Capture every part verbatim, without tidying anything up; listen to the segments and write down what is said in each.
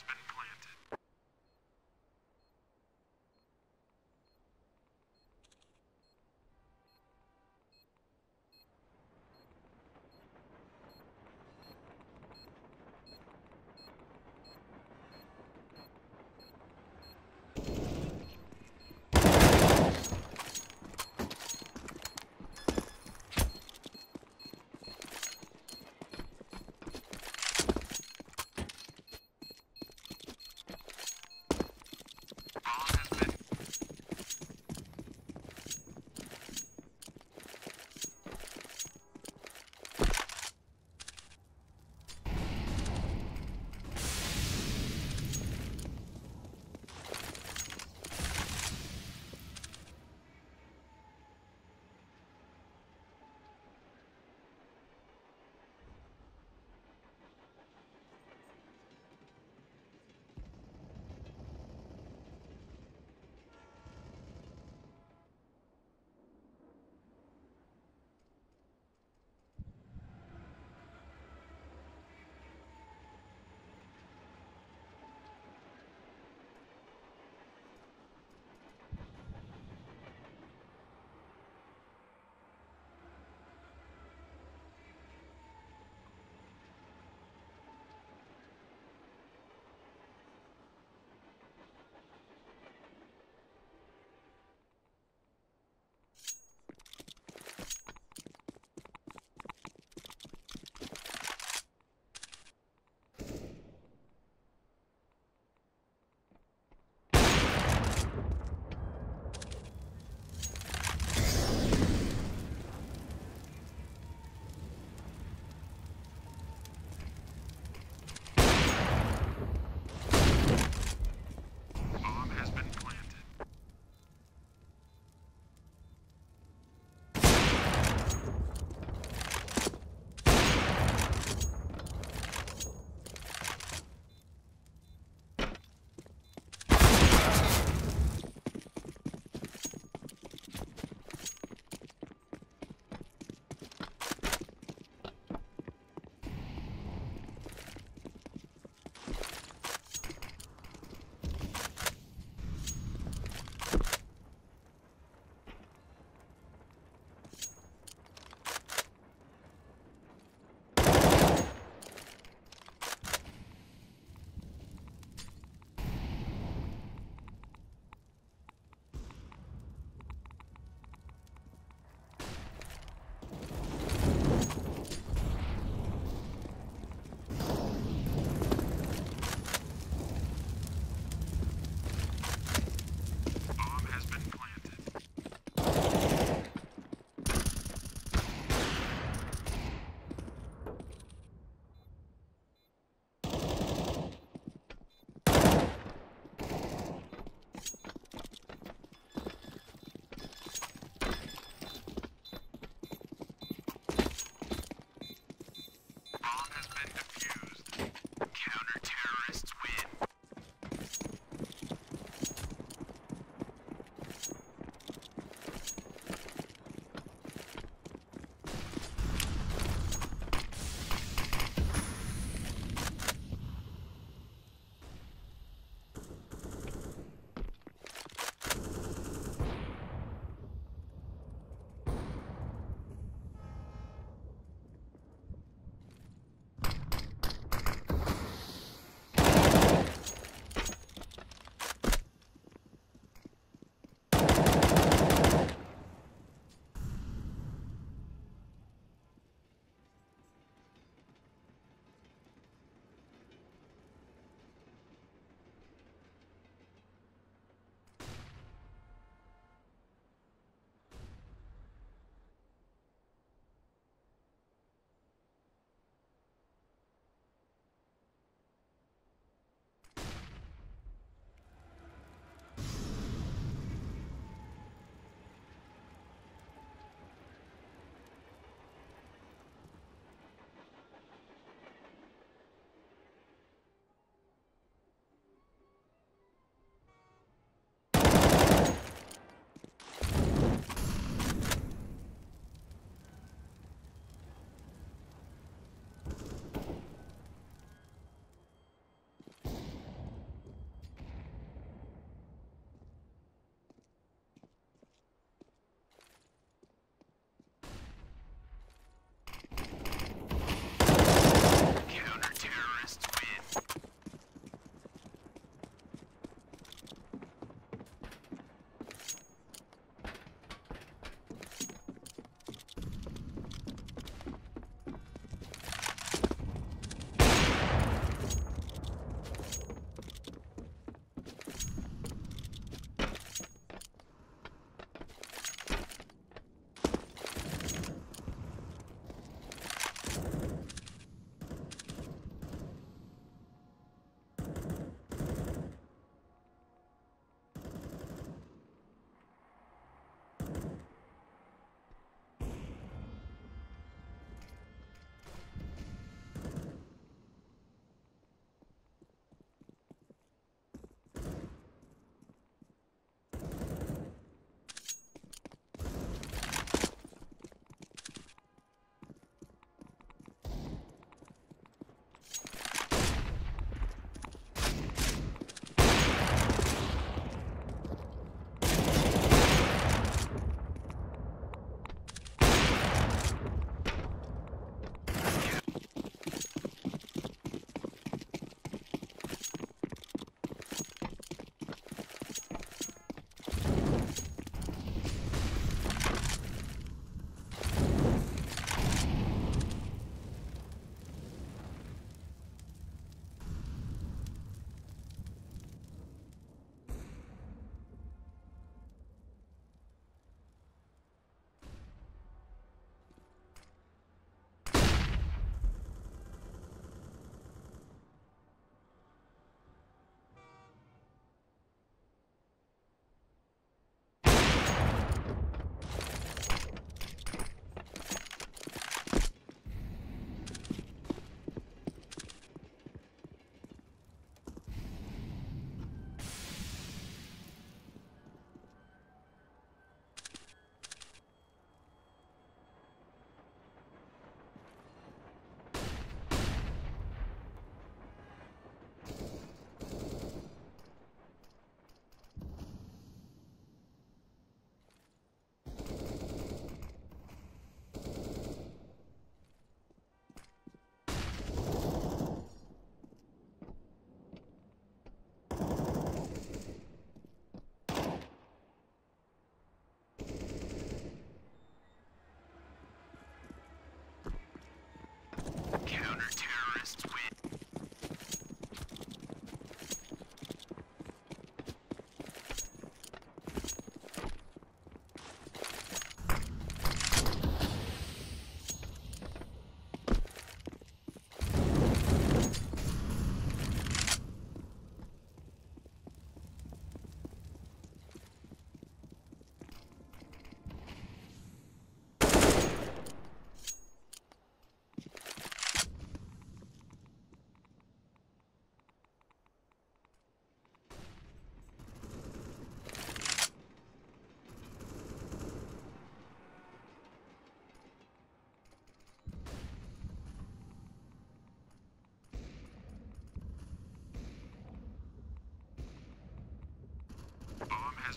has been planted.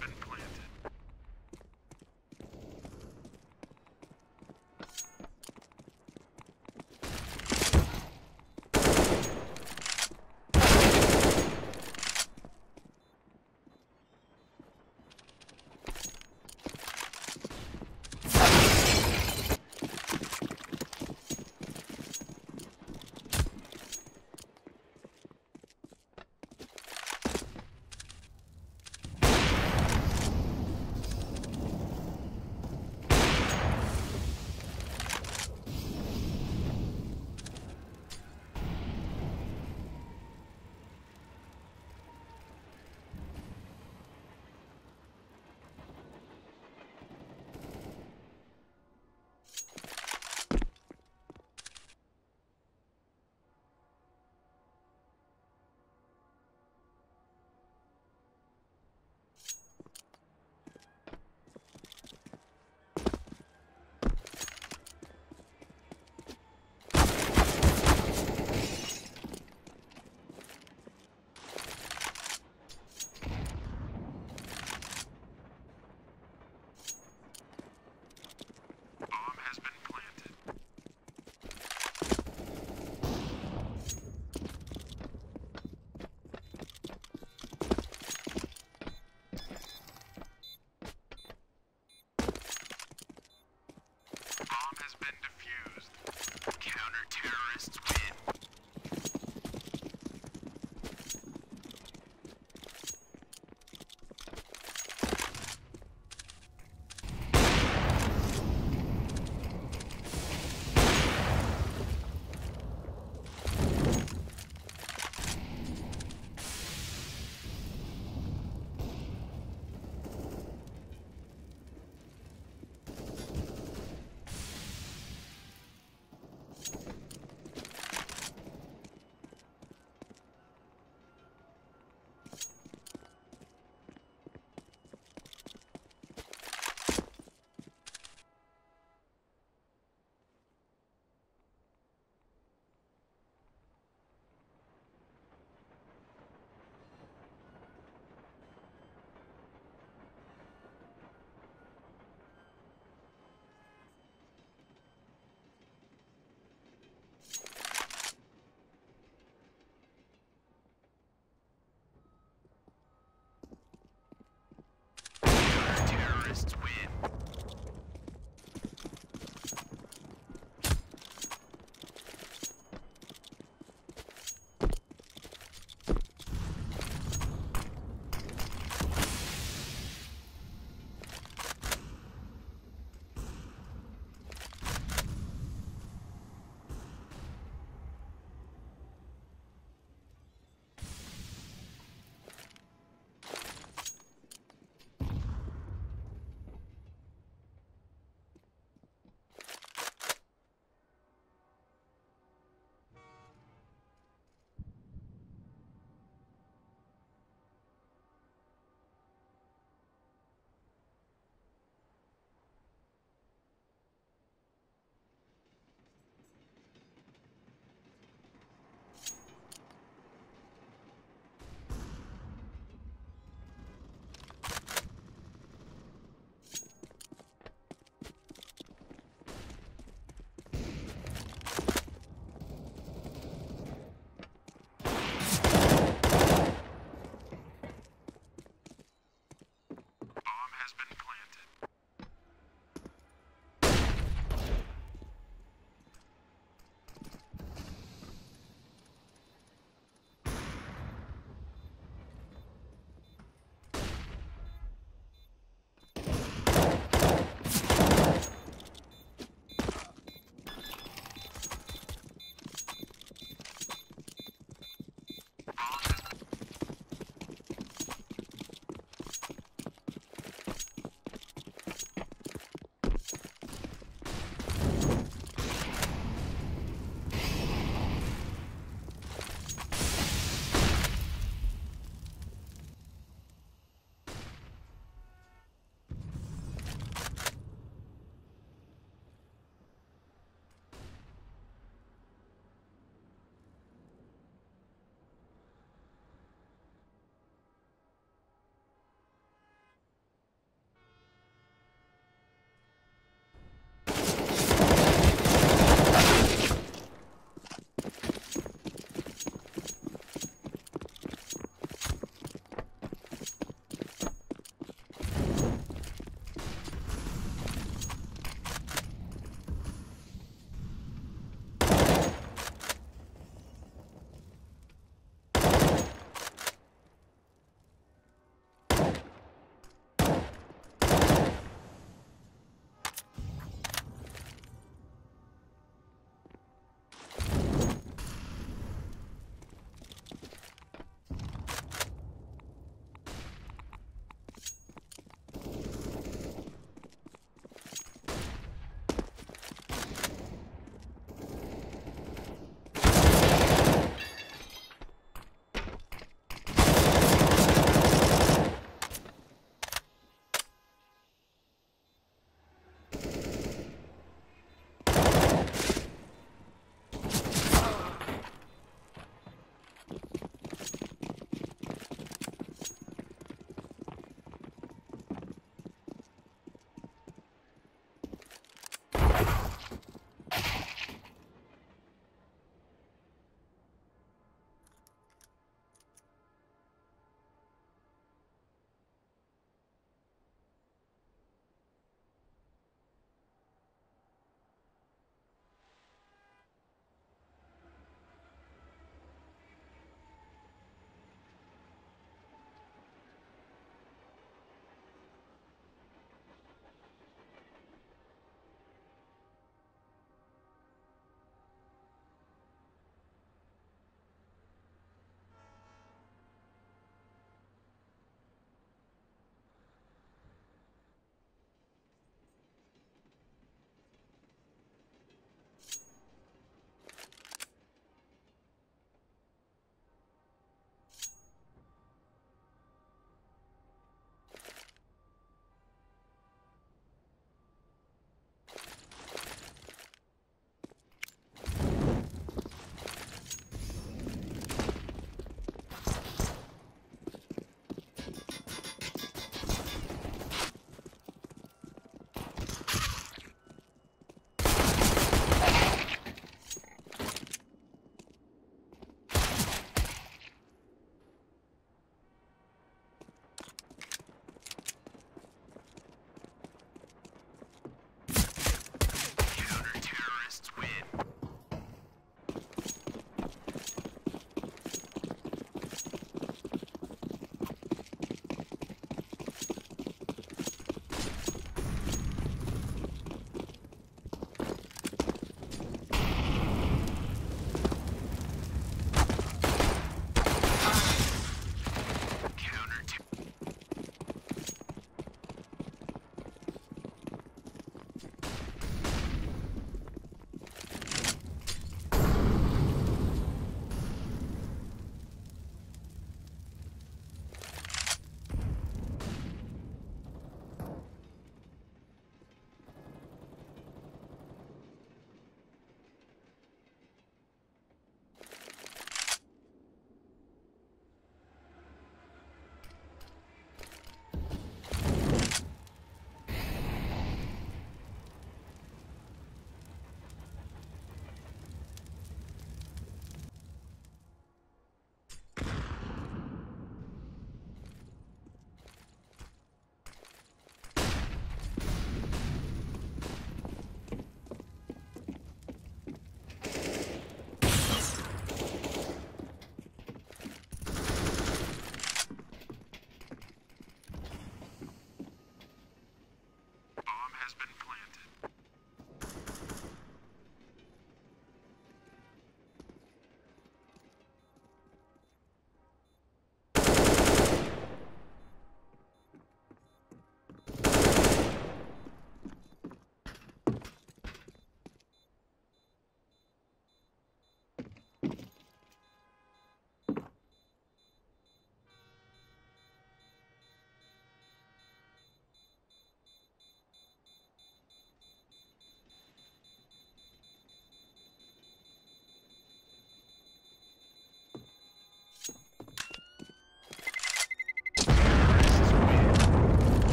has been planted.